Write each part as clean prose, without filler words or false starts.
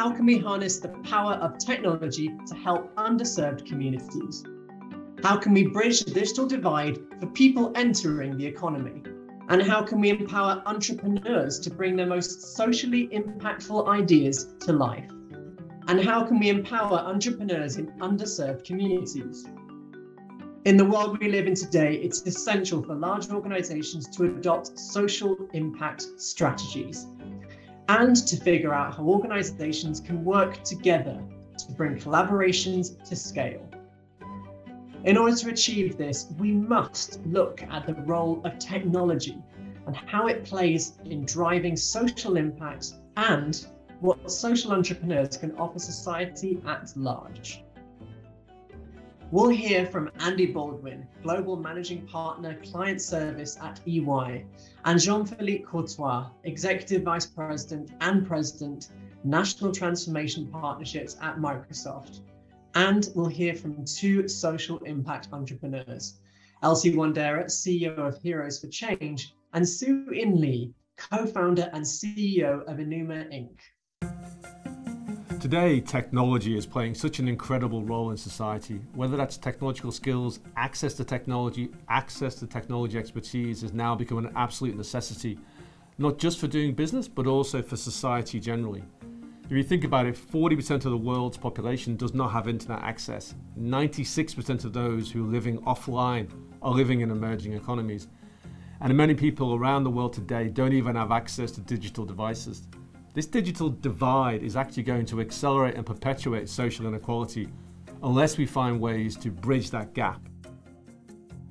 how can we harness the power of technology to help underserved communities? How can we bridge the digital divide for people entering the economy? And how can we empower entrepreneurs to bring their most socially impactful ideas to life? And how can we empower entrepreneurs in underserved communities? In the world we live in today, it's essential for large organizations to adopt social impact strategies and to figure out how organizations can work together to bring collaborations to scale. In order to achieve this, we must look at the role of technology and how it plays in driving social impact and what social entrepreneurs can offer society at large. We'll hear from Andy Baldwin, Global Managing Partner Client Service at EY, and Jean-Philippe Courtois, Executive Vice President and President, National Transformation Partnerships at Microsoft. And we'll hear from two social impact entrepreneurs, Elsie Wandera, CEO of Heroes for Change, and Sooinn Lee, co-founder and CEO of Enuma Inc. Today, technology is playing such an incredible role in society. Whether that's technological skills, access to technology expertise has now become an absolute necessity, not just for doing business, but also for society generally. If you think about it, 40% of the world's population does not have internet access. 96% of those who are living offline are living in emerging economies. And many people around the world today don't even have access to digital devices. This digital divide is actually going to accelerate and perpetuate social inequality unless we find ways to bridge that gap.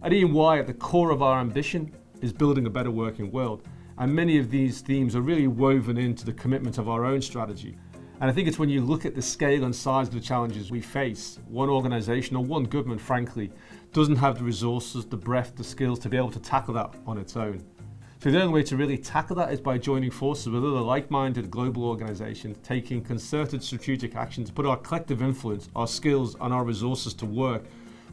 At EY, at the core of our ambition is building a better working world. And many of these themes are really woven into the commitment of our own strategy. And I think it's when you look at the scale and size of the challenges we face, one organisation or one government, frankly, doesn't have the resources, the breadth, the skills to be able to tackle that on its own. So the only way to really tackle that is by joining forces with other like-minded global organisations, taking concerted strategic action to put our collective influence, our skills and our resources to work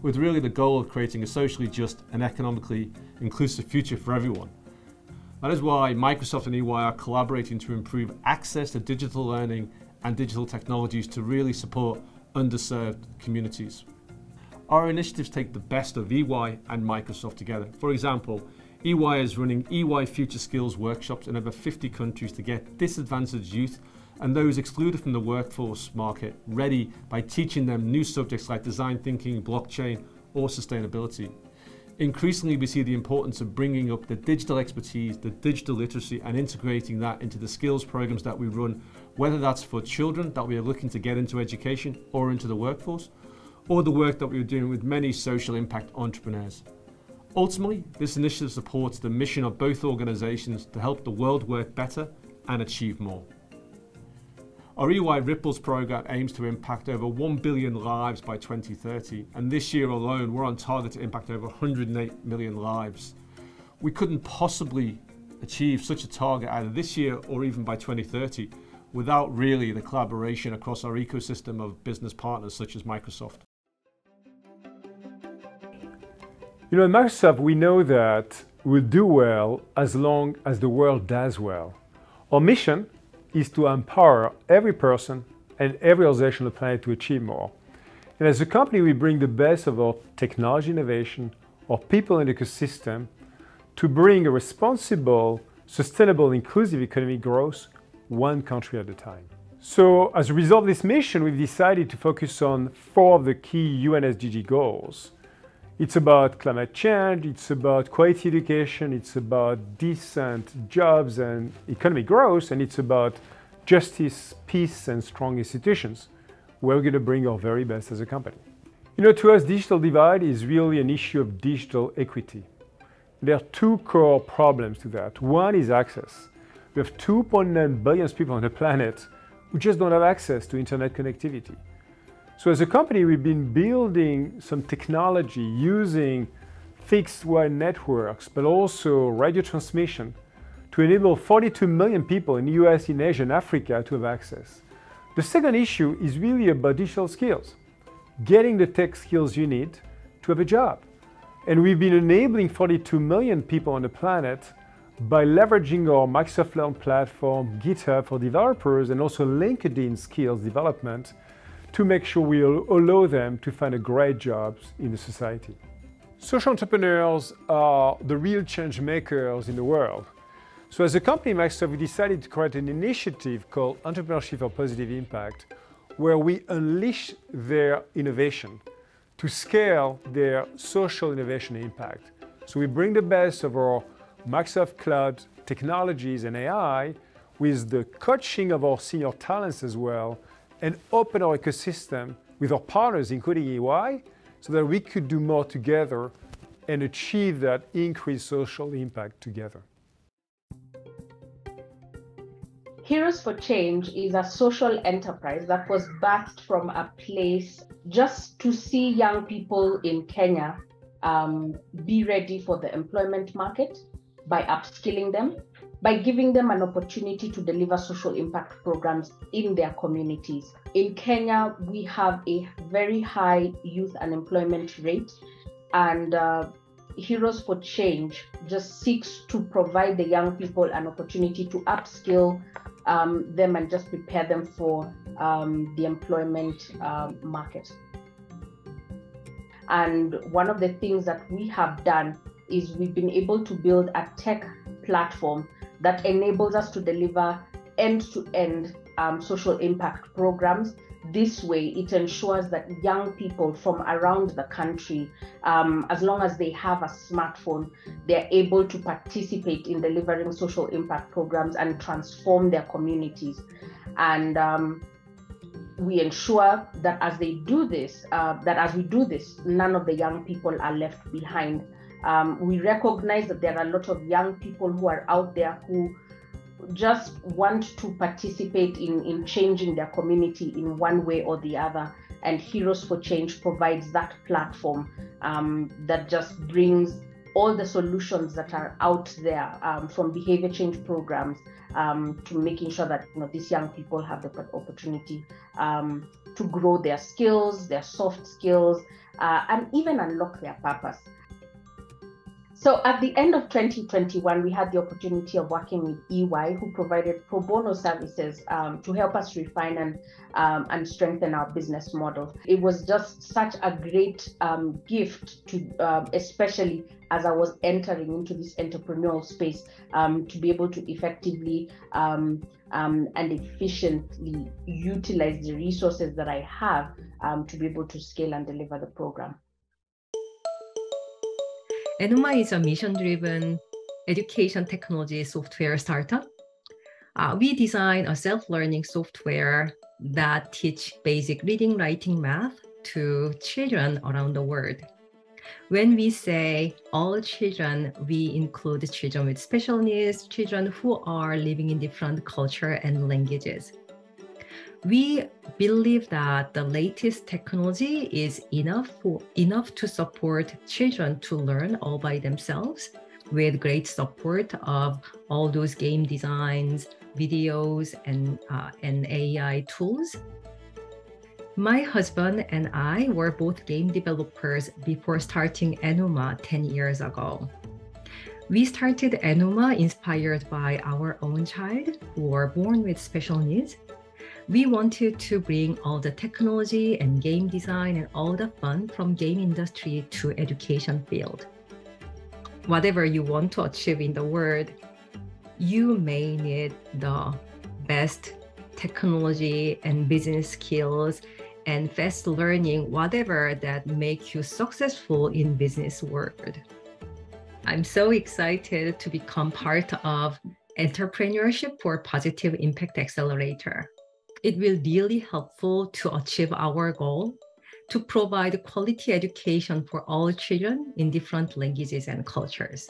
with really the goal of creating a socially just and economically inclusive future for everyone. That is why Microsoft and EY are collaborating to improve access to digital learning and digital technologies to really support underserved communities. Our initiatives take the best of EY and Microsoft together. For example, EY is running EY Future Skills workshops in over 50 countries to get disadvantaged youth and those excluded from the workforce market ready by teaching them new subjects like design thinking, blockchain, or sustainability. Increasingly, we see the importance of bringing up the digital expertise, the digital literacy, and integrating that into the skills programs that we run, whether that's for children that we are looking to get into education or into the workforce, or the work that we are doing with many social impact entrepreneurs. Ultimately, this initiative supports the mission of both organizations to help the world work better and achieve more. Our EY Ripples program aims to impact over 1 billion lives by 2030, and this year alone we're on target to impact over 108 million lives. We couldn't possibly achieve such a target either this year or even by 2030 without really the collaboration across our ecosystem of business partners such as Microsoft. You know, at Microsoft we know that we'll do well as long as the world does well. Our mission is to empower every person and every organization on the planet to achieve more. And as a company, we bring the best of our technology innovation, our people and ecosystem, to bring a responsible, sustainable, inclusive economic growth one country at a time. So as a result of this mission, we've decided to focus on four of the key UN SDG goals. It's about climate change, it's about quality education, it's about decent jobs and economic growth, and it's about justice, peace, and strong institutions. We're going to bring our very best as a company. You know, to us, digital divide is really an issue of digital equity. There are two core problems to that. One is access. We have 2.9 billion people on the planet who just don't have access to internet connectivity. So as a company, we've been building some technology using fixed wire networks, but also radio transmission to enable 42 million people in the US, in Asia, and Africa to have access. The second issue is really about digital skills, getting the tech skills you need to have a job. And we've been enabling 42 million people on the planet by leveraging our Microsoft Learn platform, GitHub for developers, and also LinkedIn skills development to make sure we allow them to find a great job in the society. Social entrepreneurs are the real change makers in the world. So as a company, Microsoft, we decided to create an initiative called Entrepreneurship for Positive Impact, where we unleash their innovation to scale their social innovation impact. So we bring the best of our Microsoft Cloud technologies and AI with the coaching of our senior talents as well, and open our ecosystem with our partners, including EY, so that we could do more together and achieve that increased social impact together. Heroes for Change is a social enterprise that was birthed from a place just to see young people in Kenya be ready for the employment market by upskilling them, by giving them an opportunity to deliver social impact programs in their communities. In Kenya, we have a very high youth unemployment rate, and Heroes for Change just seeks to provide the young people an opportunity to upskill them and just prepare them for the employment market. And one of the things that we have done is we've been able to build a tech platform that enables us to deliver end-to-end social impact programs. This way, it ensures that young people from around the country, as long as they have a smartphone, they're able to participate in delivering social impact programs and transform their communities. And we ensure that as they do this, none of the young people are left behind. We recognize that there are a lot of young people who are out there who just want to participate in changing their community in one way or the other, and Heroes for Change provides that platform that just brings all the solutions that are out there, from behavior change programs to making sure that these young people have the opportunity to grow their skills, their soft skills, and even unlock their purpose. So at the end of 2021, we had the opportunity of working with EY, who provided pro bono services to help us refine and strengthen our business model. It was just such a great gift, to, especially as I was entering into this entrepreneurial space, to be able to effectively and efficiently utilize the resources that I have to be able to scale and deliver the program. Enuma is a mission-driven education technology software startup. We design a self-learning software that teaches basic reading, writing, math to children around the world. When we say all children, we include children with special needs, children who are living in different cultures and languages. We believe that the latest technology is enough to support children to learn all by themselves, with great support of all those game designs, videos, and AI tools. My husband and I were both game developers before starting Enuma 10 years ago. We started Enuma inspired by our own child who were born with special needs. We wanted to bring all the technology and game design and all the fun from game industry to education field. Whatever you want to achieve in the world, you may need the best technology and business skills and fast learning, whatever that make you successful in business world. I'm so excited to become part of Entrepreneurship for Positive Impact Accelerator. It will be really helpful to achieve our goal to provide quality education for all children in different languages and cultures.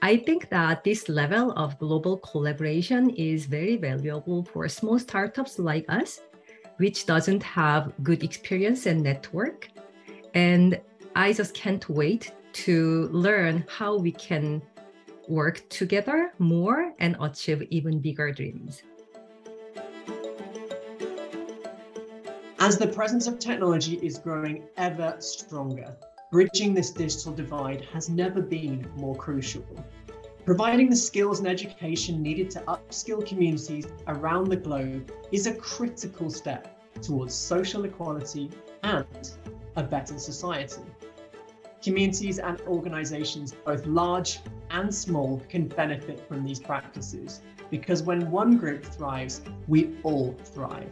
I think that this level of global collaboration is very valuable for small startups like us, which doesn't have good experience and network. And I just can't wait to learn how we can work together more and achieve even bigger dreams. As the presence of technology is growing ever stronger, bridging this digital divide has never been more crucial. Providing the skills and education needed to upskill communities around the globe is a critical step towards social equality and a better society. Communities and organizations, both large and small, can benefit from these practices because when one group thrives, we all thrive.